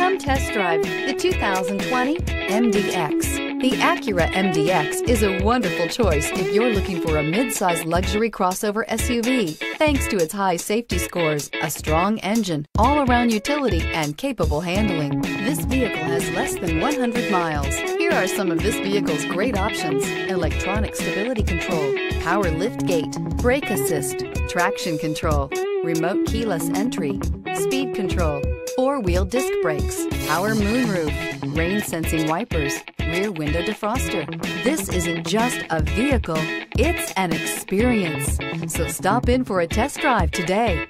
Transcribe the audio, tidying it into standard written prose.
Come test drive the 2020 MDX. The Acura MDX is a wonderful choice if you're looking for a mid-size luxury crossover SUV. Thanks to its high safety scores, a strong engine, all-around utility, and capable handling, this vehicle has less than 100 miles. Here are some of this vehicle's great options: electronic stability control, power lift gate, brake assist, traction control, remote keyless entry, speed control, four-wheel disc brakes, power moonroof, rain-sensing wipers, rear window defroster. This isn't just a vehicle, it's an experience. So stop in for a test drive today.